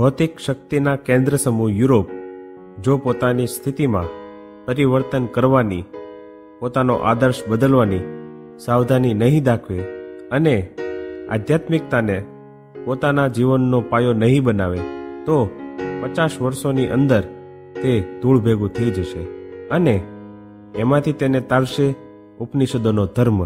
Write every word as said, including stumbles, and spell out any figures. ભૌતિક શક્તિના કેન્દ્ર સમૂહ યુરોપ જો પોતાની સ્થિતિમાં પરિવર્તન કરવાની, પોતાનો આદર્શ બદલવાની સાવધાની નહીં દાખવે અને આધ્યાત્મિકતાને પોતાના જીવનનો પાયો નહીં બનાવે તો પચાસ વર્ષોની અંદર તે ધૂળ ભેગું થઈ જશે અને એમાંથી તેને તારશે ઉપનિષદોનો ધર્મ।